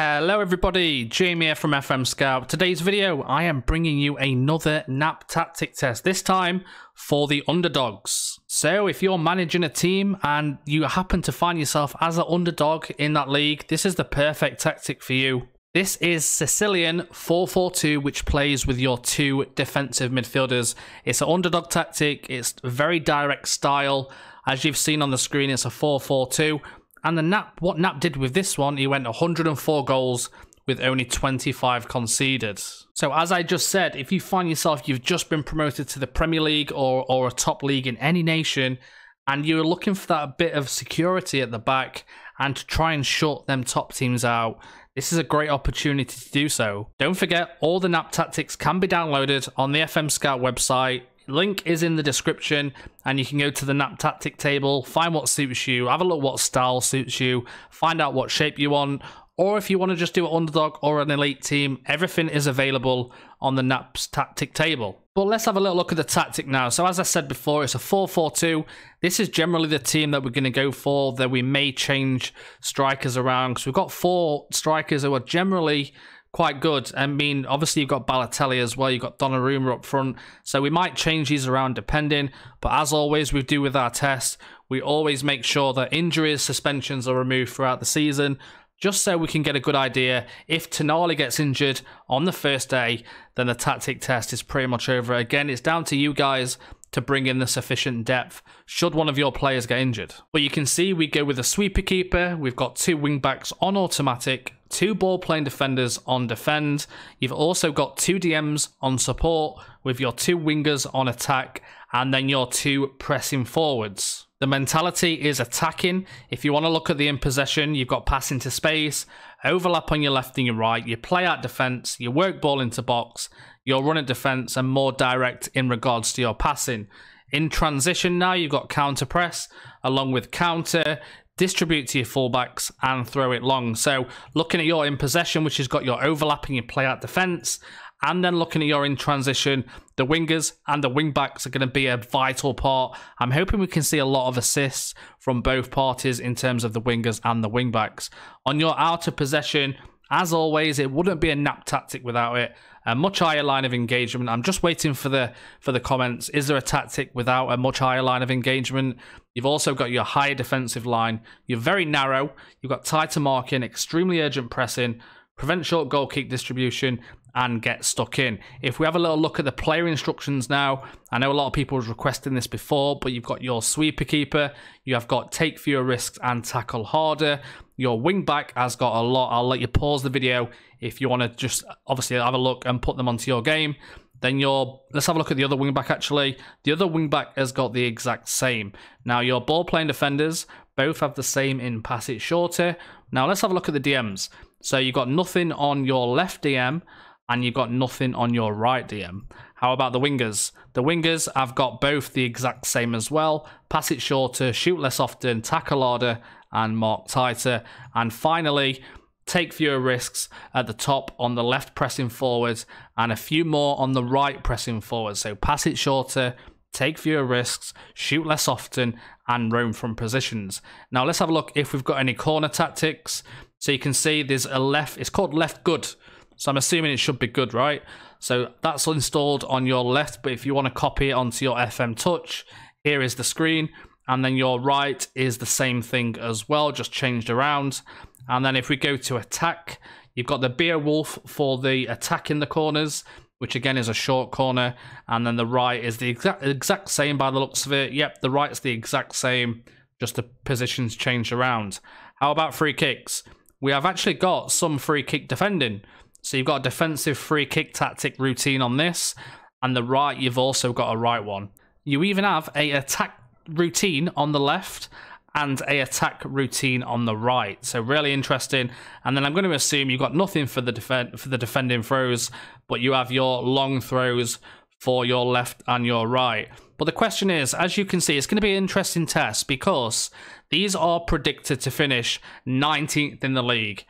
Hello everybody, Jamie here from FM Scout. Today's video, I am bringing you another Knapp tactic test, this time for the underdogs. So if you're managing a team and you happen to find yourself as an underdog in that league, this is the perfect tactic for you. This is Sicilian 442, which plays with your two defensive midfielders. It's an underdog tactic, it's very direct style. As you've seen on the screen, it's a 4-4-2. And the what Knapp did with this one, he went 104 goals with only 25 conceded. So as I just said, if you find yourself, you've just been promoted to the Premier League or a top league in any nation, and you're looking for that bit of security at the back and to try and shut them top teams out, this is a great opportunity to do so. Don't forget, all the Knapp tactics can be downloaded on the FM Scout website. Link is in the description, and you can go to the Knapp tactic table, find what suits you, have a look what style suits you, find out what shape you want, or if you want to just do an underdog or an elite team, everything is available on the Knapp's tactic table. But let's have a little look at the tactic now. So as I said before, it's a 4-4-2. This is generally the team that we're going to go for, that we may change strikers around, because we've got four strikers who are generally quite good. I mean, obviously you've got Balotelli as well, you've got Donnarumma up front, so we might change these around depending, but as always we do with our test, we always make sure that injuries, suspensions are removed throughout the season, just so we can get a good idea. If Tonali gets injured on the first day, then the tactic test is pretty much over. Again, it's down to you guys to bring in the sufficient depth should one of your players get injured. But you can see we go with a sweeper keeper, we've got two wing backs on automatic, two ball playing defenders on defend, you've also got two DMs on support with your two wingers on attack, and then your two pressing forwards. The mentality is attacking. If you want to look at the in possession, you've got pass into space, overlap on your left and your right, you play out defence, you work ball into box, you'll run at defence, and more direct in regards to your passing. In transition now, you've got counter press, along with counter, distribute to your fullbacks, and throw it long. So looking at your in possession, which has got your overlapping, your play out defense, and then looking at your in transition, the wingers and the wing backs are going to be a vital part. I'm hoping we can see a lot of assists from both parties in terms of the wingers and the wing backs. On your out of possession, as always, it wouldn't be a Knapp tactic without it. A much higher line of engagement. I'm just waiting for the comments. Is there a tactic without a much higher line of engagement? You've also got your higher defensive line. You're very narrow. You've got tighter marking, extremely urgent pressing, prevent short goal kick distribution, and get stuck in. If we have a little look at the player instructions now, I know a lot of people was requesting this before, but you've got your sweeper keeper, you have got take fewer risks and tackle harder. Your wing back has got a lot. I'll let you pause the video if you want to just obviously have a look and put them onto your game. Then let's have a look at the other wing back actually. The other wing back has got the exact same. Now your ball playing defenders both have the same in pass it shorter. Now let's have a look at the DMs. So you've got nothing on your left DM, and you've got nothing on your right DM. How about the wingers? The wingers have got both the exact same as well. Pass it shorter, shoot less often, tackle harder, and mark tighter. And finally, take fewer risks at the top on the left pressing forwards, and a few more on the right pressing forwards. So pass it shorter, take fewer risks, shoot less often, and roam from positions. Now let's have a look if we've got any corner tactics. So you can see there's a left, it's called left good. So I'm assuming it should be good, right? So that's installed on your left, but if you want to copy it onto your FM Touch, here is the screen. And then your right is the same thing as well, just changed around. And then if we go to attack, you've got the Beowulf for the attack in the corners, which again is a short corner. And then the right is the exact same by the looks of it. Yep, the right's the exact same, just the positions changed around. How about free kicks? We have actually got some free kick defending. So you've got a defensive free kick tactic routine on this, and the right, you've also got a right one. You even have an attack routine on the left and an attack routine on the right. So really interesting. And then I'm going to assume you've got nothing for the defending throws, but you have your long throws for your left and your right. But the question is, as you can see, it's going to be an interesting test because these are predicted to finish 19th in the league.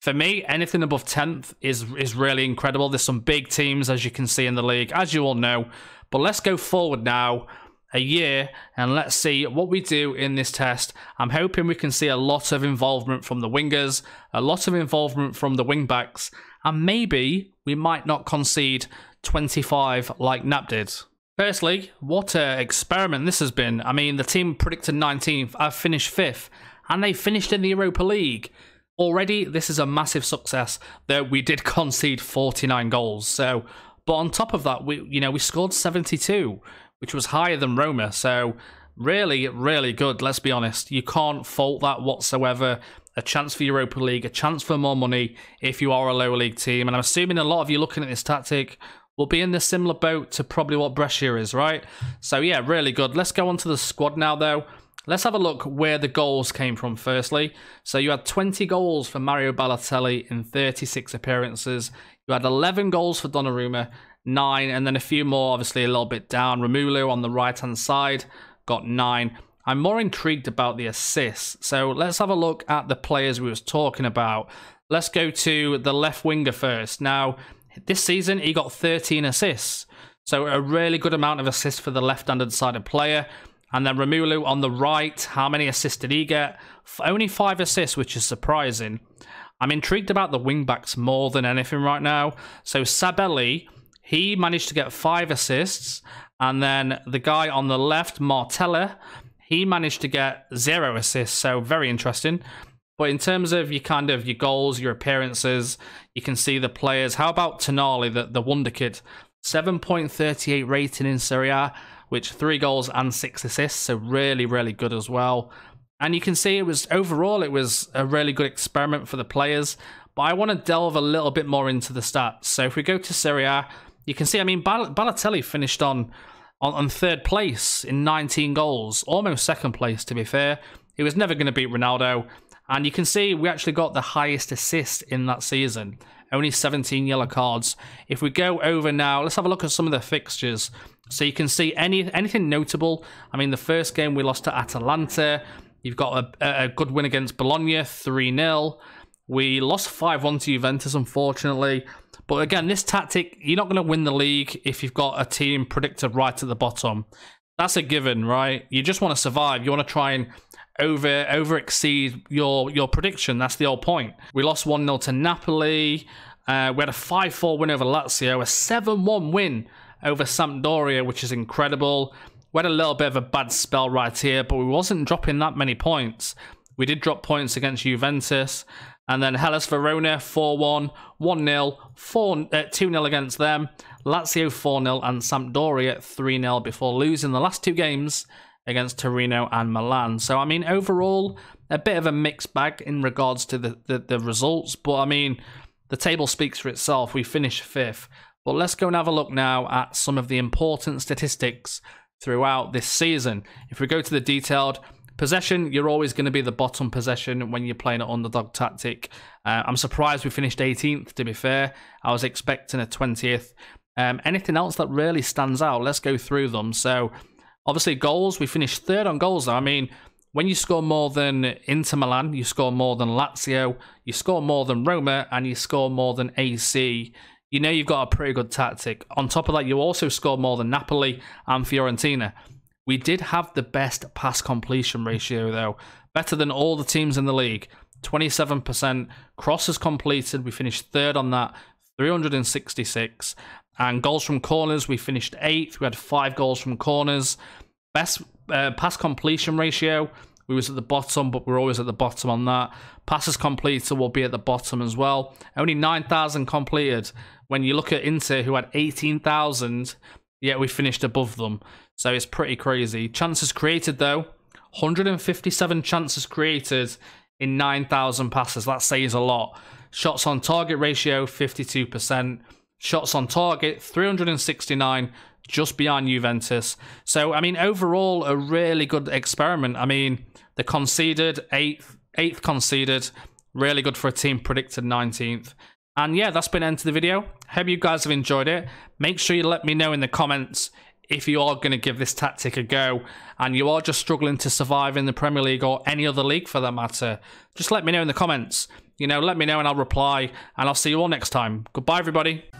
For me, anything above 10th is really incredible. There's some big teams, as you can see, in the league, as you all know. But let's go forward now a year, and let's see what we do in this test. I'm hoping we can see a lot of involvement from the wingers, a lot of involvement from the wing backs, and maybe we might not concede 25 like Knapp did. Firstly, what an experiment this has been. I mean, the team predicted 19th, I've finished 5th, and they finished in the Europa League. Already, this is a massive success, though we did concede 49 goals. So, but on top of that, we scored 72, which was higher than Roma. So, really, really good, let's be honest. You can't fault that whatsoever. A chance for Europa League, a chance for more money if you are a lower league team. And I'm assuming a lot of you looking at this tactic will be in the similar boat to probably what Brescia is, right? So, yeah, really good. Let's go on to the squad now, though. Let's have a look where the goals came from, firstly. So you had 20 goals for Mario Balotelli in 36 appearances. You had 11 goals for Donnarumma, 9, and then a few more, obviously a little bit down. Romulo on the right-hand side got 9. I'm more intrigued about the assists. So let's have a look at the players we was talking about. Let's go to the left winger first. Now, this season, he got 13 assists. So a really good amount of assists for the left-handed sided player. And then Romulo on the right, how many assists did he get? Only 5 assists, which is surprising. I'm intrigued about the wingbacks more than anything right now. So Sabelli, he managed to get 5 assists. And then the guy on the left, Martella, he managed to get 0 assists. So very interesting. But in terms of your goals, your appearances, you can see the players. How about Tonali, the wonder kid? 7.38 rating in Serie A, which 3 goals and 6 assists, so really, really good as well. And you can see it was, overall, it was a really good experiment for the players, but I want to delve a little bit more into the stats. So if we go to Serie A, you can see, I mean, Balotelli finished on 3rd place in 19 goals, almost 2nd place, to be fair. He was never going to beat Ronaldo, and you can see we actually got the highest assist in that season, only 17 yellow cards. If we go over now, let's have a look at some of the fixtures. So you can see anything notable. I mean, the first game we lost to Atalanta. You've got a good win against Bologna, 3-0. We lost 5-1 to Juventus, unfortunately. But again, this tactic, you're not going to win the league if you've got a team predicted right at the bottom. That's a given, right? You just want to survive. You want to try and over-exceed your prediction. That's the whole point. We lost 1-0 to Napoli. We had a 5-4 win over Lazio, a 7-1 win over Sampdoria, which is incredible. We had a little bit of a bad spell right here, but we wasn't dropping that many points. We did drop points against Juventus. And then Hellas Verona, 4-1, 1-0, 2-0 against them. Lazio, 4-0, and Sampdoria, 3-0 before losing the last 2 games against Torino and Milan. So, I mean, overall, a bit of a mixed bag in regards to the results. But, I mean, the table speaks for itself. We finished 5th. But let's go and have a look now at some of the important statistics throughout this season. If we go to the detailed possession, you're always going to be the bottom possession when you're playing an underdog tactic. I'm surprised we finished 18th, to be fair. I was expecting a 20th. Anything else that really stands out? Let's go through them. So, obviously, goals. We finished 3rd on goals, though. I mean, when you score more than Inter Milan, you score more than Lazio, you score more than Roma, and you score more than AC, you know you've got a pretty good tactic. On top of that, you also scored more than Napoli and Fiorentina. We did have the best pass completion ratio, though. Better than all the teams in the league. 27% crosses completed. We finished 3rd on that, 366. And goals from corners, we finished 8th. We had 5 goals from corners. Best pass completion ratio, we was at the bottom, but we're always at the bottom on that. Passes completed will be at the bottom as well. Only 9,000 completed. When you look at Inter, who had 18,000, yet we finished above them. So it's pretty crazy. Chances created, though. 157 chances created in 9,000 passes. That says a lot. Shots on target ratio, 52%. Shots on target, 369. Just behind Juventus. So, I mean, overall, a really good experiment. I mean, the conceded, eighth conceded, really good for a team predicted 19th. And yeah, that's been the end of the video. Hope you guys have enjoyed it. Make sure you let me know in the comments if you are going to give this tactic a go and you are just struggling to survive in the Premier League or any other league for that matter. Just let me know in the comments. You know, let me know and I'll reply, and I'll see you all next time. Goodbye, everybody.